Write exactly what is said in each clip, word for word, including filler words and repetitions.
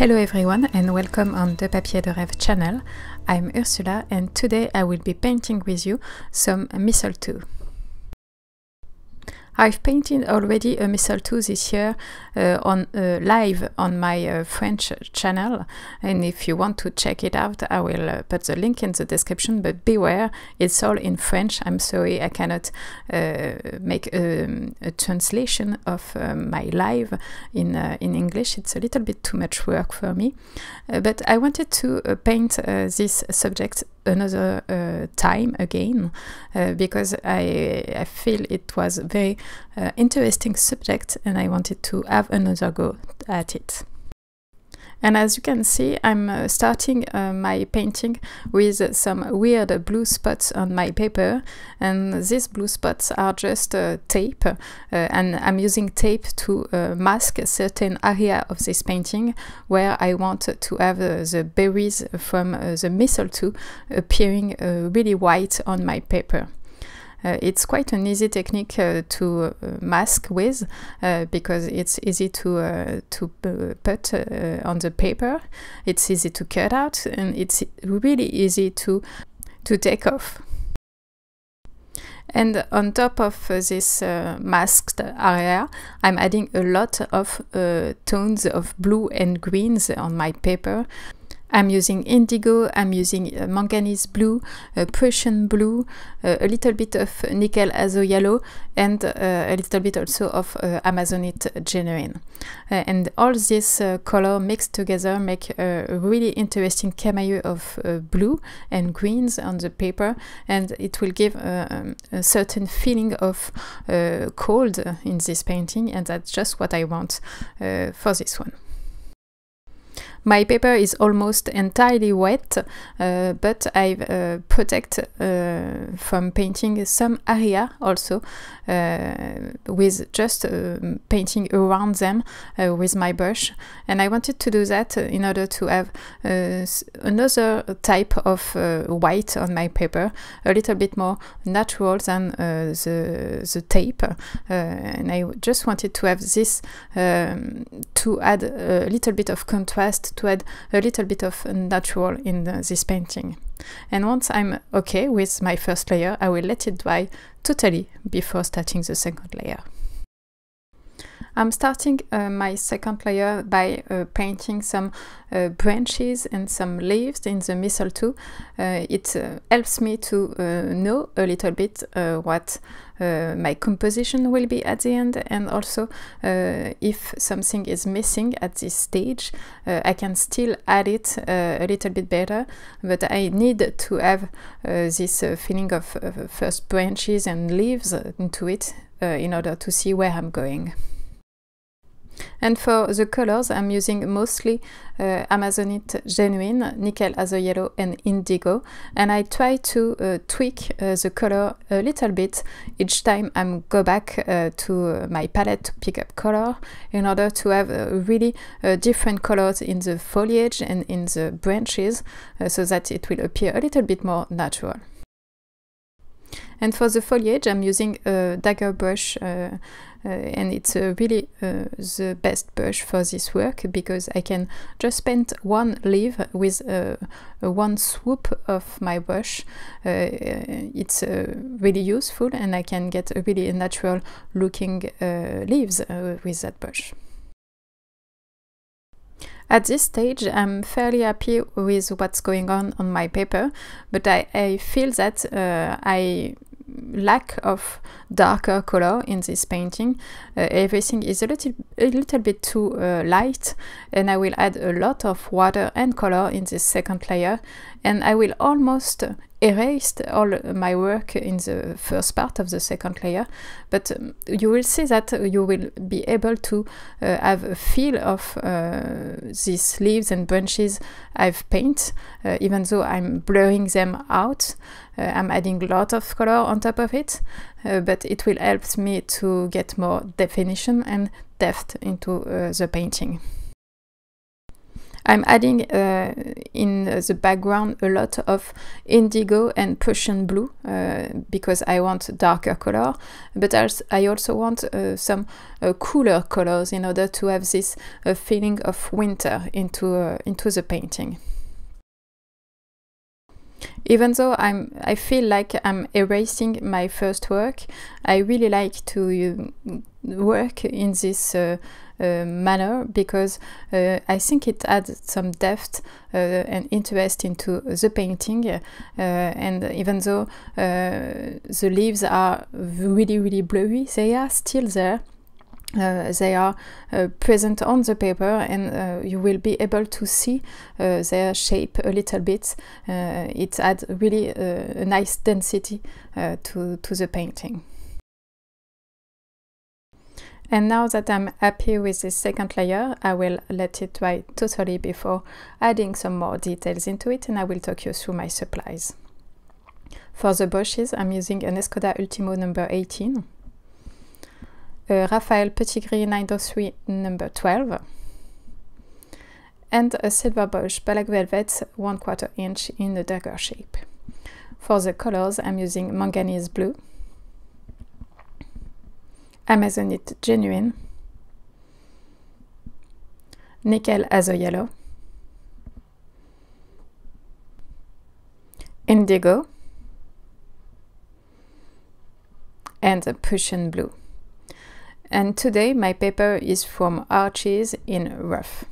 Hello everyone and welcome on the Papier de Rêve channel. I'm Ursula and today I will be painting with you some mistletoe. I've painted already a mistletoe this year uh, on uh, live on my uh, French channel, and if you want to check it out I will uh, put the link in the description, but beware, it's all in French. I'm sorry, I cannot uh, make um, a translation of uh, my live in, uh, in English. It's a little bit too much work for me, uh, but I wanted to uh, paint uh, this subject another uh, time again uh, because I, I feel it was a very uh, interesting subject and I wanted to have another go at it. And as you can see, I'm uh, starting uh, my painting with some weird blue spots on my paper, and these blue spots are just uh, tape, uh, and I'm using tape to uh, mask a certain area of this painting where I want to have uh, the berries from uh, the mistletoe appearing uh, really white on my paper. Uh, it's quite an easy technique uh, to uh, mask with uh, because it's easy to uh, to put uh, on the paper, it's easy to cut out, and it's really easy to to take off. And on top of uh, this uh, masked area, I'm adding a lot of uh, tones of blue and greens on my paper. I'm using indigo, I'm using uh, manganese blue, uh, Prussian blue, uh, a little bit of nickel azo yellow, and uh, a little bit also of uh, Amazonite genuine. Uh, and all this uh, color mixed together make a really interesting cameo of uh, blue and greens on the paper, and it will give uh, um, a certain feeling of uh, cold in this painting, and that's just what I want uh, for this one. My paper is almost entirely wet, uh, but I've uh, protect uh, from painting some area also uh, with just uh, painting around them uh, with my brush, and I wanted to do that in order to have uh, another type of uh, white on my paper, a little bit more natural than uh, the, the tape, uh, and I just wanted to have this um, to add a little bit of contrast, to add a little bit of natural in the, this painting. And once I'm okay with my first layer, I will let it dry totally before starting the second layer. I'm starting uh, my second layer by uh, painting some uh, branches and some leaves in the mistletoe. Uh, it uh, helps me to uh, know a little bit uh, what uh, my composition will be at the end, and also uh, if something is missing at this stage, uh, I can still add it uh, a little bit better, but I need to have uh, this uh, feeling of uh, first branches and leaves into it uh, in order to see where I'm going. And for the colors, I'm using mostly uh, Amazonite genuine, nickel azo yellow, and indigo, and I try to uh, tweak uh, the color a little bit each time I go back uh, to my palette to pick up color in order to have uh, really uh, different colors in the foliage and in the branches uh, so that it will appear a little bit more natural. And for the foliage, I'm using a dagger brush, uh, uh, and it's uh, really uh, the best brush for this work because I can just paint one leaf with uh, one swoop of my brush. Uh, it's uh, really useful, and I can get a really natural looking uh, leaves uh, with that brush. At this stage, I'm fairly happy with what's going on on my paper, but I, I feel that uh, I lack of darker color in this painting. Uh, everything is a little, a little bit too uh, light, and I will add a lot of water and color in this second layer, and I will almost erased all my work in the first part of the second layer, but um, you will see that you will be able to uh, have a feel of uh, these leaves and branches I've painted, uh, even though I'm blurring them out. uh, I'm adding a lot of color on top of it, uh, but it will help me to get more definition and depth into uh, the painting. I'm adding uh, in the background a lot of indigo and Prussian blue uh, because I want darker color, but I also want uh, some uh, cooler colors in order to have this uh, feeling of winter into, uh, into the painting. Even though I'm, I feel like I'm erasing my first work, I really like to uh, work in this uh, uh, manner because uh, I think it adds some depth uh, and interest into the painting. Uh, and even though uh, the leaves are really, really blurry, they are still there. Uh, they are uh, present on the paper, and uh, you will be able to see uh, their shape a little bit. Uh, it adds really uh, a nice density uh, to, to the painting. And now that I'm happy with this second layer, I will let it dry totally before adding some more details into it, and I will talk you through my supplies. For the brushes, I'm using an Escoda Ultimo number eighteen. Uh, Raphael Petit Gris nine oh three number twelve, and a silver brush Balak Velvet one quarter inch in the dagger shape. For the colors, I'm using Manganese blue, Amazonite genuine, Nickel azo yellow, Indigo, and a Prussian blue. And today my paper is from Arches in Rough.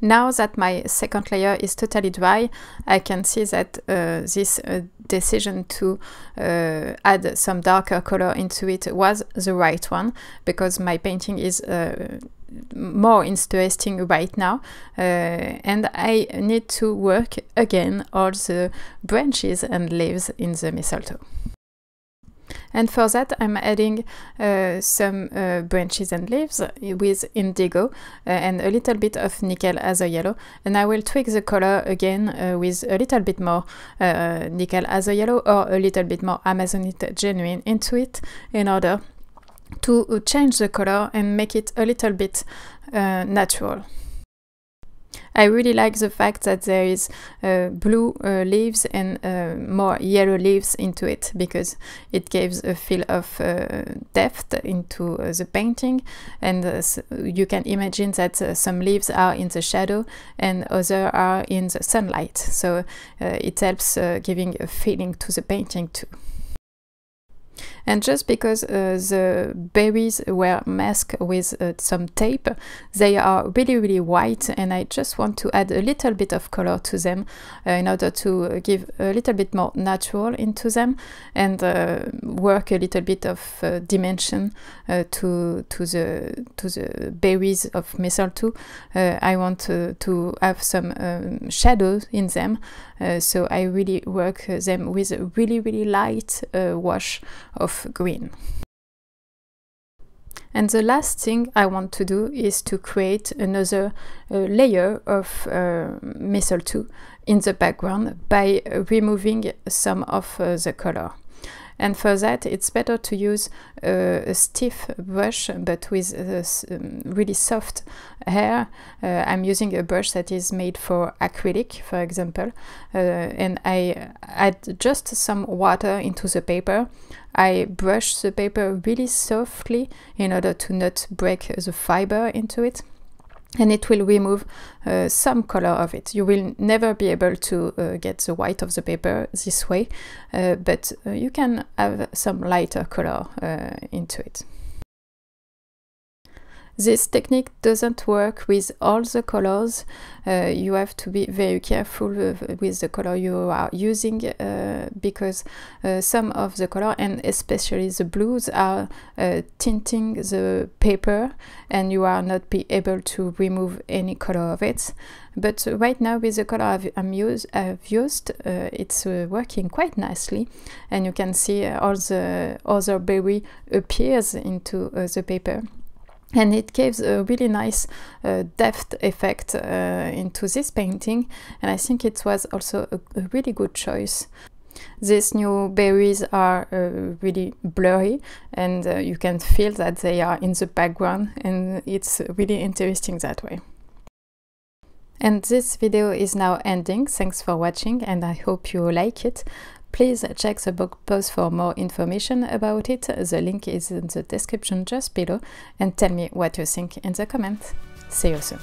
Now that my second layer is totally dry, I can see that uh, this uh, decision to uh, add some darker color into it was the right one, because my painting is uh, more interesting right now, uh, and I need to work again all the branches and leaves in the mistletoe. And for that, I'm adding uh, some uh, branches and leaves with indigo uh, and a little bit of nickel azo yellow. And I will tweak the color again uh, with a little bit more uh, nickel azo yellow or a little bit more Amazonite genuine into it in order to change the color and make it a little bit uh, natural. I really like the fact that there is uh, blue uh, leaves and uh, more yellow leaves into it, because it gives a feel of uh, depth into uh, the painting. And uh, you can imagine that uh, some leaves are in the shadow and others are in the sunlight. So uh, it helps uh, giving a feeling to the painting too. And just because uh, the berries were masked with uh, some tape, they are really, really white, and I just want to add a little bit of color to them uh, in order to give a little bit more natural into them and uh, work a little bit of uh, dimension uh, to, to, the, to the berries of mistletoe. Uh, I want to, to have some um, shadows in them, uh, so I really work them with a really, really light uh, wash of green. And the last thing I want to do is to create another uh, layer of uh, mistletoe in the background by removing some of uh, the color. And for that, it's better to use uh, a stiff brush, but with uh, um, really soft hair. Uh, I'm using a brush that is made for acrylic, for example, uh, and I add just some water into the paper. I brush the paper really softly in order to not break the fiber into it. And it will remove uh, some color of it. You will never be able to uh, get the white of the paper this way, uh, but uh, you can have some lighter color uh, into it. This technique doesn't work with all the colors. Uh, you have to be very careful with the color you are using, uh, because uh, some of the color, and especially the blues, are uh, tinting the paper, and you are not be able to remove any color of it. But right now, with the color I've, I'm use, I've used, uh, it's uh, working quite nicely, and you can see all the other berry appears into uh, the paper. And it gives a really nice uh, depth effect uh, into this painting, and I think it was also a, a really good choice. These new berries are uh, really blurry, and uh, you can feel that they are in the background, and it's really interesting that way. And this video is now ending. Thanks for watching and I hope you like it. Please check the blog post for more information about it. The link is in the description just below, and tell me what you think in the comments. See you soon.